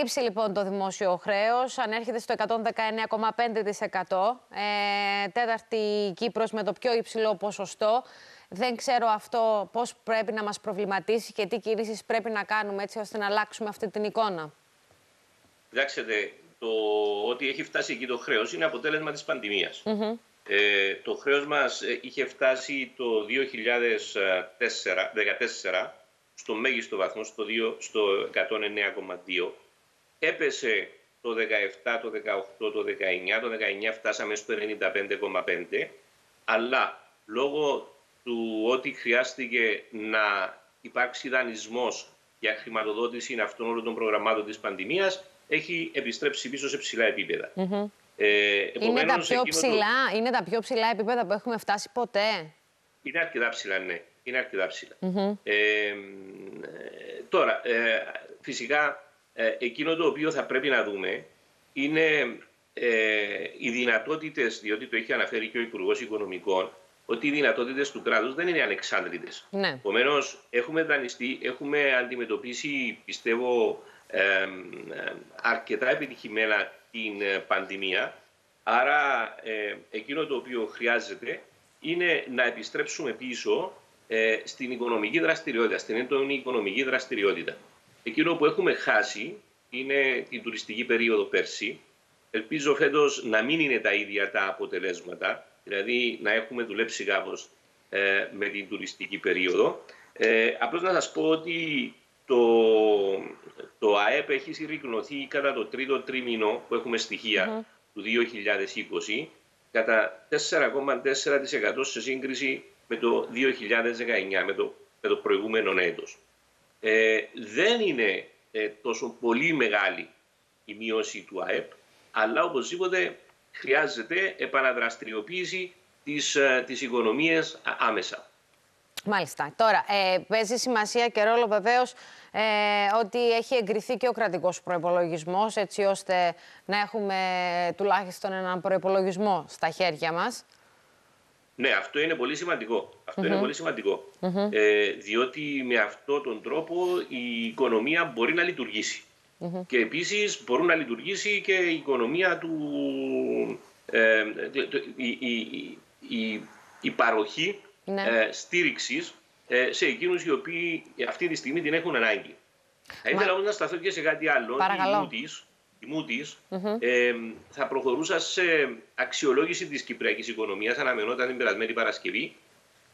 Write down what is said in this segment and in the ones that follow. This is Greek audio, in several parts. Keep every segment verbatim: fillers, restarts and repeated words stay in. Ύψη λοιπόν το δημόσιο χρέος, ανέρχεται στο εκατόν δεκαεννέα κόμμα πέντε τοις εκατό. Ε, τέταρτη Κύπρος με το πιο υψηλό ποσοστό. Δεν ξέρω αυτό πώς πρέπει να μας προβληματίσει και τι κινήσεις πρέπει να κάνουμε έτσι ώστε να αλλάξουμε αυτή την εικόνα. Κοιτάξτε, το ότι έχει φτάσει εκεί το χρέος είναι αποτέλεσμα της πανδημίας. Mm-hmm. ε, το χρέος μας είχε φτάσει το δύο χιλιάδες δεκατέσσερα στο μέγιστο βαθμό, στο, στο εκατόν εννέα κόμμα δύο. Έπεσε το δεκαεπτά, το δεκαοκτώ, το δεκαεννέα. Το δεκαεννέα φτάσαμε στο ενενήντα πέντε κόμμα πέντε. Αλλά λόγω του ότι χρειάστηκε να υπάρξει δανεισμός για χρηματοδότηση αυτών όλων των προγραμμάτων της πανδημίας, έχει επιστρέψει πίσω σε ψηλά επίπεδα. Mm-hmm. ε, επομένως, είναι, τα πιο ψηλά, το... είναι τα πιο ψηλά επίπεδα που έχουμε φτάσει ποτέ. Είναι αρκετά ψηλά, ναι. Είναι αρκετά ψηλά. Mm-hmm. ε, τώρα, ε, φυσικά, ε, εκείνο το οποίο θα πρέπει να δούμε είναι ε, οι δυνατότητες, διότι το έχει αναφέρει και ο Υπουργός Οικονομικών, ότι οι δυνατότητες του κράτους δεν είναι ανεξάντλητες. Ναι. Επομένως, έχουμε δανειστεί, έχουμε αντιμετωπίσει, πιστεύω, ε, αρκετά επιτυχημένα την πανδημία. Άρα, ε, εκείνο το οποίο χρειάζεται είναι να επιστρέψουμε πίσω στην οικονομική δραστηριότητα, στην έντονη οικονομική δραστηριότητα. Εκείνο που έχουμε χάσει είναι την τουριστική περίοδο πέρσι. Ελπίζω φέτος να μην είναι τα ίδια τα αποτελέσματα, δηλαδή να έχουμε δουλέψει κάπως ε, με την τουριστική περίοδο. Ε, απλώς να σας πω ότι το, το ΑΕΠ έχει συρρυκνωθεί κατά το τρίτο τρίμηνο που έχουμε στοιχεία mm-hmm. του δύο χιλιάδες είκοσι κατά τέσσερα κόμμα τέσσερα τοις εκατό σε σύγκριση με το δύο χιλιάδες δεκαεννέα, με το, με το προηγούμενο έτος. Ε, δεν είναι ε, τόσο πολύ μεγάλη η μείωση του ΑΕΠ, αλλά οπωσδήποτε χρειάζεται επαναδραστηριοποίηση της, ε, της οικονομίας άμεσα. Μάλιστα. Τώρα, ε, παίζει σημασία και ρόλο βεβαίως ε, ότι έχει εγκριθεί και ο κρατικός προϋπολογισμός, έτσι ώστε να έχουμε τουλάχιστον έναν προϋπολογισμό στα χέρια μας. Ναι, αυτό είναι πολύ σημαντικό. Αυτό mm-hmm. είναι πολύ σημαντικό. Mm-hmm. Ε, διότι με αυτόν τον τρόπο η οικονομία μπορεί να λειτουργήσει. Mm-hmm. Και επίσης μπορούν να λειτουργήσει και η οικονομία του... Ε, το, η, η, η, η παροχή ναι. ε, στήριξης ε, σε εκείνους οι οποίοι αυτή τη στιγμή την έχουν ανάγκη. Θα ήθελα όμως να σταθώ και σε κάτι άλλο. Παρακαλώ. Η Moody's mm-hmm. ε, θα προχωρούσα σε αξιολόγηση της κυπριακής οικονομίας, αναμενόταν την περασμένη Παρασκευή.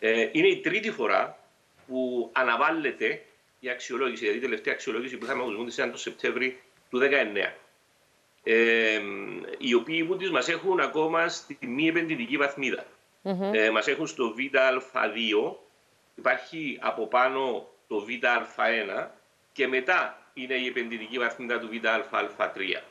Ε, είναι η τρίτη φορά που αναβάλλεται η αξιολόγηση, δηλαδή η τελευταία αξιολόγηση που είχαμε από τους Moody's ήταν το Σεπτέμβρη του δύο χιλιάδες δεκαεννέα. Ε, οι οποίοι Moody's μας έχουν ακόμα στη μη επενδυτική βαθμίδα. Mm-hmm. Ε, μας έχουν στο Β Α δύο, υπάρχει από πάνω το Β Α ένα και μετά είναι η επενδυτική βαθμίδα του Β Α τρία.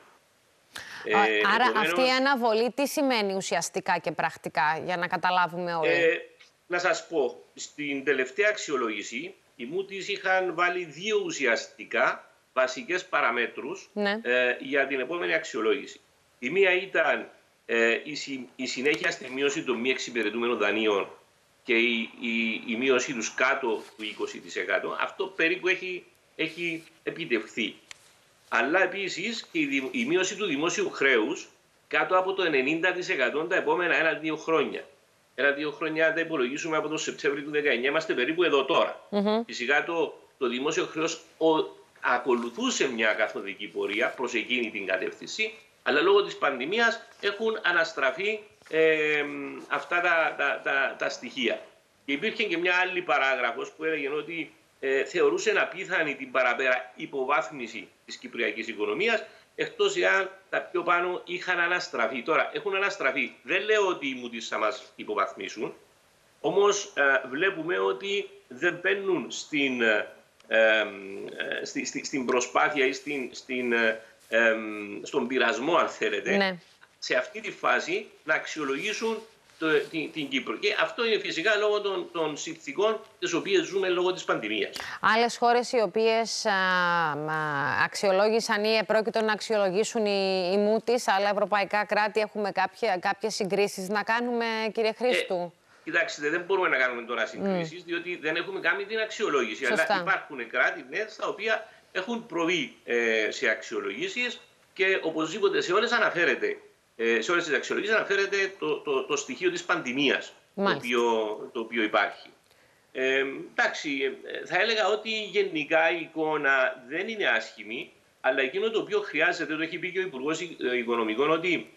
Ε, Άρα επομένως, αυτή η αναβολή τι σημαίνει ουσιαστικά και πρακτικά, για να καταλάβουμε όλοι. Ε, να σας πω, στην τελευταία αξιολόγηση, οι Moody's είχαν βάλει δύο ουσιαστικά βασικές παραμέτρους ναι. ε, για την επόμενη αξιολόγηση. Η μία ήταν ε, η, συ, η συνέχεια στη μείωση των μη εξυπηρετούμενων δανείων και η, η, η μείωση τους κάτω του είκοσι τοις εκατό. Αυτό περίπου έχει... έχει επιτευχθεί. Αλλά επίσης και η μείωση του δημόσιου χρέους κάτω από το ενενήντα τοις εκατό τα επόμενα ένα-δύο χρόνια. Ένα-δύο χρόνια, αν τα υπολογίσουμε από τον Σεπτέμβριο του δύο χιλιάδες δεκαεννέα, είμαστε περίπου εδώ τώρα. Mm-hmm. Φυσικά το, το δημόσιο χρέος ο, ακολουθούσε μια καθοδική πορεία προς εκείνη την κατεύθυνση, αλλά λόγω της πανδημίας έχουν αναστραφεί ε, αυτά τα, τα, τα, τα στοιχεία. Και υπήρχε και μια άλλη παράγραφος που έλεγε ότι θεωρούσε απίθανη την παραπέρα υποβάθμιση της κυπριακής οικονομίας, εκτός εάν τα πιο πάνω είχαν αναστραφεί. Τώρα, έχουν αναστραφεί. Δεν λέω ότι οι Moody's θα μας υποβαθμίσουν, όμως ε, βλέπουμε ότι δεν μπαίνουν στην, ε, ε, στη, στη, στην προσπάθεια ή στην, στην, ε, ε, στον πειρασμό, αν θέλετε, ναι. σε αυτή τη φάση να αξιολογήσουν την, την Κύπρο. Και αυτό είναι φυσικά λόγω των, των συνθηκών τις οποίες ζούμε λόγω της πανδημίας. Άλλες χώρες οι οποίες α, α, αξιολόγησαν ή επρόκειτο να αξιολογήσουν οι, οι Moody's, άλλα ευρωπαϊκά κράτη, έχουμε κάποια, κάποιες συγκρίσεις να κάνουμε, κύριε Χρήστου? Ε, κοιτάξτε, δεν μπορούμε να κάνουμε τώρα συγκρίσεις, mm. διότι δεν έχουμε κάνει την αξιολόγηση. Σωστά. Αλλά υπάρχουν κράτη, ναι, στα οποία έχουν προβεί ε, σε αξιολογήσεις και οπωσδήποτε σε όλες αναφέρεται, ε, σε όλες τις αξιολογήσεις αναφέρεται το, το, το στοιχείο της πανδημίας το οποίο, το οποίο υπάρχει. Ε, εντάξει, θα έλεγα ότι γενικά η εικόνα δεν είναι άσχημη, αλλά εκείνο το οποίο χρειάζεται, το έχει πει και ο Υπουργός Οικονομικών, ότι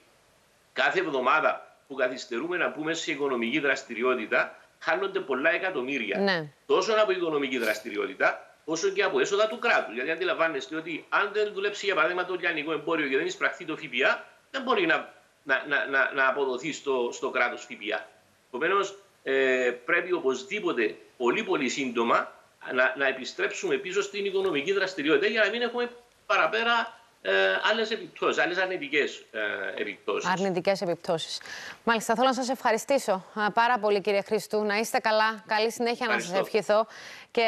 κάθε εβδομάδα που καθυστερούμε να πούμε σε οικονομική δραστηριότητα, χάνονται πολλά εκατομμύρια. Ναι. Τόσο από οικονομική δραστηριότητα, όσο και από έσοδα του κράτους. Γιατί αντιλαμβάνεστε ότι αν δεν δουλέψει για παράδειγμα το λιανικό εμπόριο και δεν εισπραχθεί το ΦΠΑ, δεν μπορεί να, να, να, να, να αποδοθεί στο, στο κράτος ΦΠΑ. Επομένως, ε, πρέπει οπωσδήποτε πολύ πολύ σύντομα να, να επιστρέψουμε πίσω στην οικονομική δραστηριότητα για να μην έχουμε παραπέρα ε, άλλες επιπτώσεις, άλλες αρνητικές ε, επιπτώσεις. Αρνητικές επιπτώσεις. Μάλιστα, θέλω να σας ευχαριστήσω πάρα πολύ, κύριε Χρήστου. Να είστε καλά. Καλή συνέχεια. Ευχαριστώ. Να σας ευχηθώ. Και...